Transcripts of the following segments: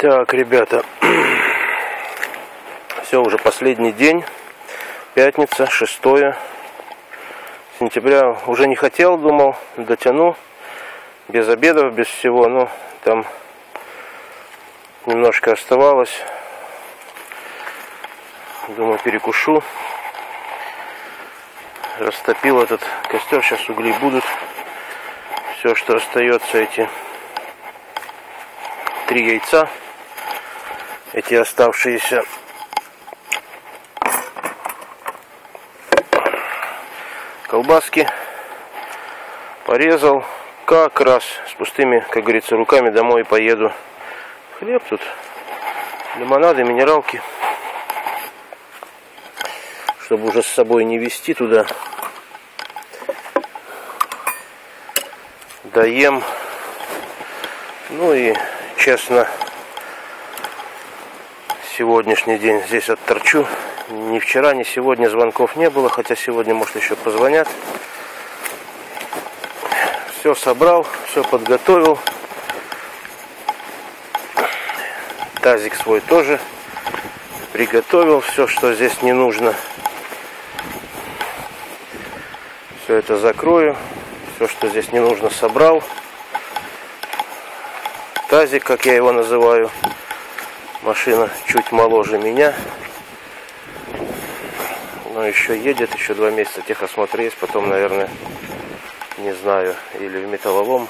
Так, ребята, все, уже последний день, пятница, 6 сентября, уже не хотел, думал, дотяну, без обедов, без всего, но там немножко оставалось, думаю, перекушу, растопил этот костер, сейчас угли будут, все, что остается, эти 3 яйца, эти оставшиеся, колбаски порезал, как раз с пустыми, как говорится, руками домой поеду. Хлеб тут, лимонады, минералки, чтобы уже с собой не везти туда. Доем, ну и честно, сегодняшний день здесь отторчу. Ни вчера, ни сегодня звонков не было, хотя сегодня, может, еще позвонят. Все собрал, все подготовил. Тазик свой тоже приготовил, все, что здесь не нужно. Все это закрою, все, что здесь не нужно, собрал. Тазик, как я его называю, машина чуть моложе меня, но еще едет, еще 2 месяца техосмотр есть, потом, наверное, не знаю, или в металлолом,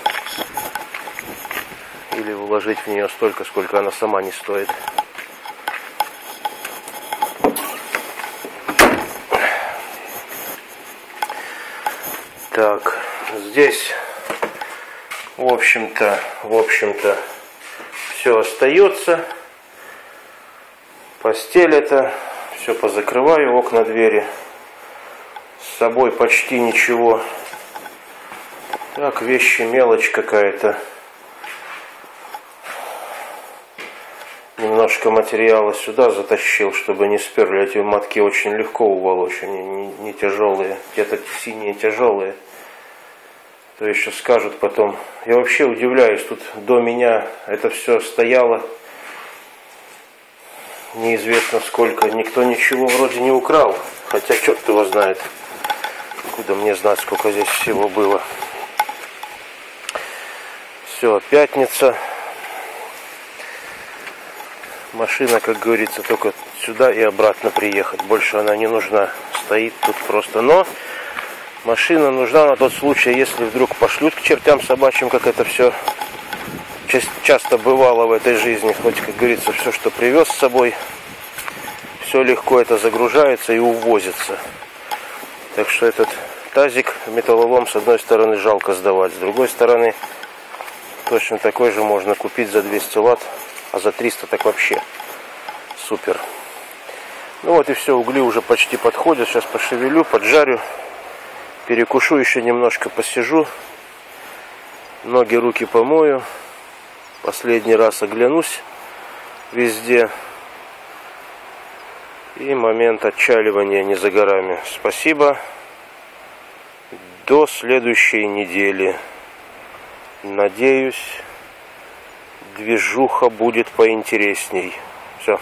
или вложить в нее столько, сколько она сама не стоит. Так, здесь... В общем-то, все остается. Постель это, все позакрываю, окна, двери. С собой почти ничего. Так, вещи, мелочь какая-то. Немножко материала сюда затащил, чтобы не сперли. Эти матки очень легко уволочь, они не тяжелые. Где-то синие тяжелые. То еще скажут потом. Я вообще удивляюсь, тут до меня это все стояло неизвестно сколько. Никто ничего вроде не украл. Хотя черт его знает. Откуда мне знать, сколько здесь всего было. Все, пятница. Машина, как говорится, только сюда и обратно приехать. Больше она не нужна. Стоит тут просто. Но... машина нужна на тот случай, если вдруг пошлют к чертям собачьим, как это все часто бывало в этой жизни. Хоть, как говорится, все, что привез с собой, все легко это загружается и увозится. Так что этот тазик в металлолом, с одной стороны, жалко сдавать, с другой стороны, точно такой же можно купить за 200 лат, а за 300 так вообще супер. Ну вот и все, угли уже почти подходят, сейчас пошевелю, поджарю. Перекушу, еще немножко посижу, ноги, руки помою, последний раз оглянусь везде, и момент отчаливания не за горами. Спасибо, до следующей недели, надеюсь, движуха будет поинтересней. Все.